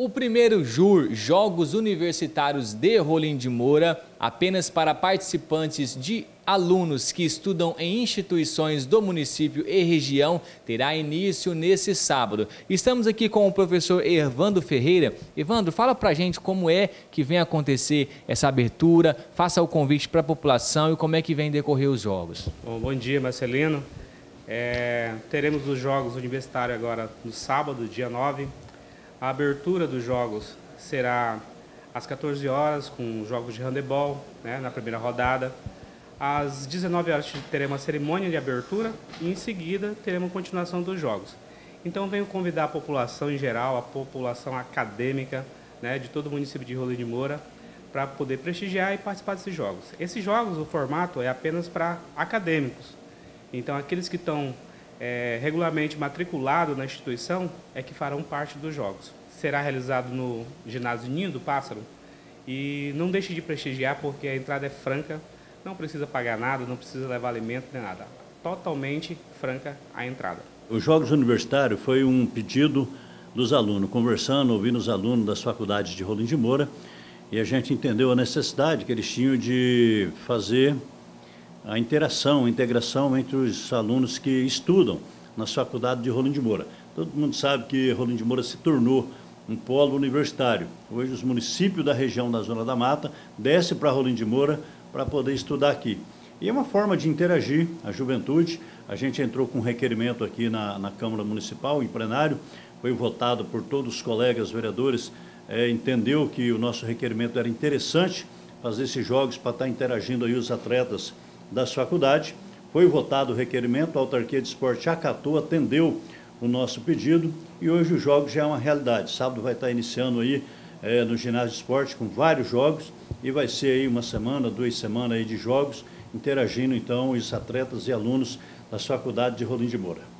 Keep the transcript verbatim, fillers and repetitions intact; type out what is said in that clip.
O primeiro J U R, Jogos Universitários de Rolim de Moura, apenas para participantes de alunos que estudam em instituições do município e região, terá início nesse sábado. Estamos aqui com o professor Ervando Ferreira. Ervando, fala pra gente como é que vem acontecer essa abertura, faça o convite para a população e como é que vem decorrer os jogos. Bom, bom dia, Marcelino. É, teremos os Jogos Universitários agora no sábado, dia nove. A abertura dos jogos será às quatorze horas, com jogos de handebol, né, na primeira rodada. Às dezenove horas teremos a cerimônia de abertura e em seguida teremos a continuação dos jogos. Então venho convidar a população em geral, a população acadêmica, né, de todo o município de Rolim de Moura, para poder prestigiar e participar desses jogos. Esses jogos, o formato é apenas para acadêmicos. Então aqueles que estão É, regularmente matriculado na instituição é que farão parte dos jogos. Será realizado no ginásio Ninho do Pássaro e não deixe de prestigiar, porque a entrada é franca, não precisa pagar nada, não precisa levar alimento nem nada. Totalmente franca a entrada. Os Jogos Universitários foi um pedido dos alunos, conversando, ouvindo os alunos das faculdades de Rolim de Moura, e a gente entendeu a necessidade que eles tinham de fazer a interação, a integração entre os alunos que estudam na faculdade de Rolim de Moura. Todo mundo sabe que Rolim de Moura se tornou um polo universitário. Hoje os municípios da região da Zona da Mata descem para Rolim de Moura para poder estudar aqui. E é uma forma de interagir a juventude. A gente entrou com um requerimento aqui na, na Câmara Municipal, em plenário, foi votado por todos os colegas vereadores, é, entendeu que o nosso requerimento era interessante fazer esses jogos para estar interagindo aí os atletas das faculdades. Foi votado o requerimento, a Autarquia de Esporte acatou, atendeu o nosso pedido e hoje o jogo já é uma realidade. Sábado vai estar iniciando aí é, no ginásio de esporte com vários jogos e vai ser aí uma semana, duas semanas aí de jogos, interagindo então os atletas e alunos das faculdades de Rolim de Moura.